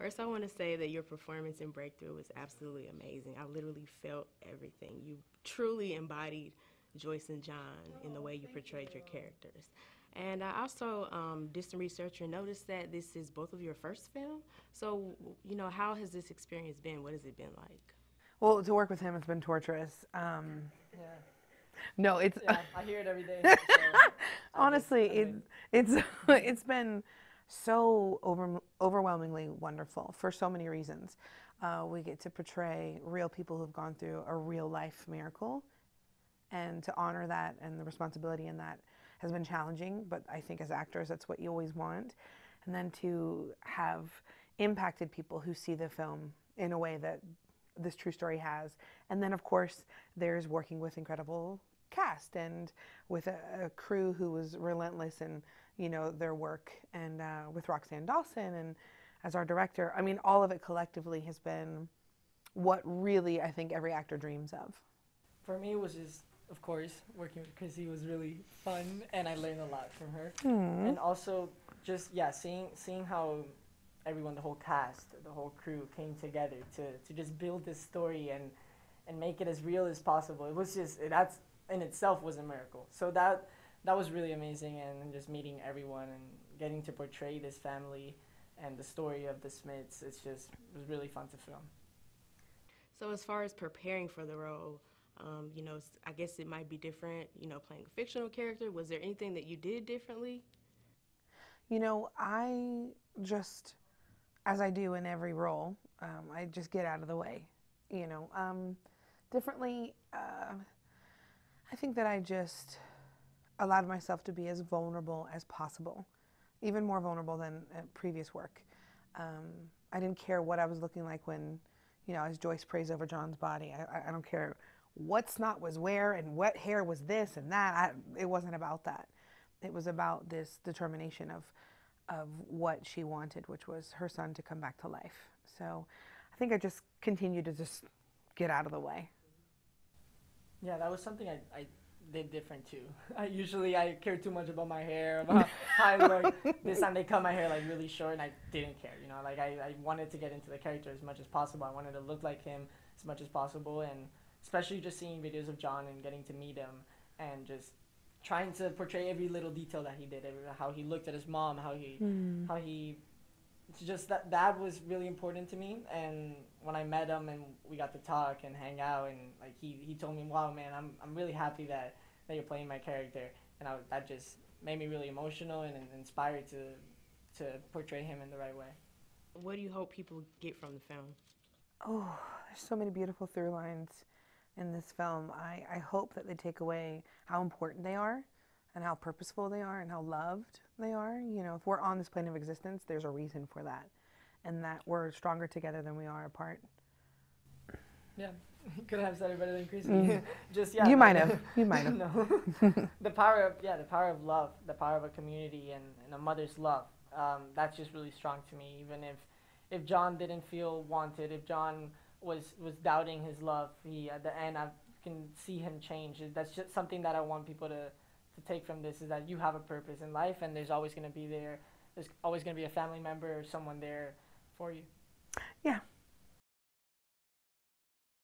First, I want to say that your performance in Breakthrough was absolutely amazing. I literally felt everything. You truly embodied Joyce and John in the way you portrayed your characters. And I also did some research and noticed that this is both of your first film. So, you know, how has this experience been? What has it been like? Well, to work with him has been torturous. Yeah. No, it's... Yeah, I hear it every day. So honestly, it's been so overwhelmingly wonderful for so many reasons. We get to portray real people who've gone through a real-life miracle, and to honor that and the responsibility in that has been challenging, but I think as actors that's what you always want. And then to have impacted people who see the film in a way that this true story has. And then of course there's working with incredible cast and with a crew who was relentless in, you know, their work, and with Roxann Dawson and as our director. I mean, all of it collectively has been what really I think every actor dreams of. For me, it was just, of course, working with Chrissy was really fun, and I learned a lot from her. Mm. And also, just, yeah, seeing how everyone, the whole cast, the whole crew came together to just build this story and make it as real as possible. It was just, that's in itself was a miracle. So that was really amazing, and just meeting everyone and getting to portray this family and the story of the Smiths, it was really fun to film. So as far as preparing for the role, you know, I guess it might be different, you know, playing a fictional character. Was there anything that you did differently? You know, I just, as I do in every role, I just get out of the way, you know. Differently, I think that I just allowed myself to be as vulnerable as possible, even more vulnerable than previous work. I didn't care what I was looking like when, you know, as Joyce prays over John's body. I don't care what snot was where and what hair was this and that. It wasn't about that. It was about this determination of what she wanted, which was her son to come back to life. So I think I just continued to just get out of the way. Yeah, that was something I did different too. I usually care too much about my hair, about how I look. This time they cut my hair like really short, and I didn't care, you know, like I wanted to get into the character as much as possible. I wanted to look like him as much as possible, and especially just seeing videos of John and getting to meet him and just trying to portray every little detail that he did, how he looked at his mom, how he just that was really important to me. And when I met him and we got to talk and hang out, and like he told me, wow man, I'm really happy that you're playing my character, and that just made me really emotional and inspired to portray him in the right way. What do you hope people get from the film? Oh, there's so many beautiful through lines in this film. I hope that they take away how important they are and how purposeful they are and how loved they are. You know, if we're on this plane of existence, there's a reason for that, and that we're stronger together than we are apart. Yeah, you could have said it better than Chrissy. Mm. Just, yeah. You might have. No. The power of love, the power of a community and a mother's love, that's just really strong to me. Even if John didn't feel wanted, if John was doubting his love, at the end, I can see him change. That's just something that I want people to take from this, is that you have a purpose in life, and there's always going to be a family member or someone there for you. Yeah,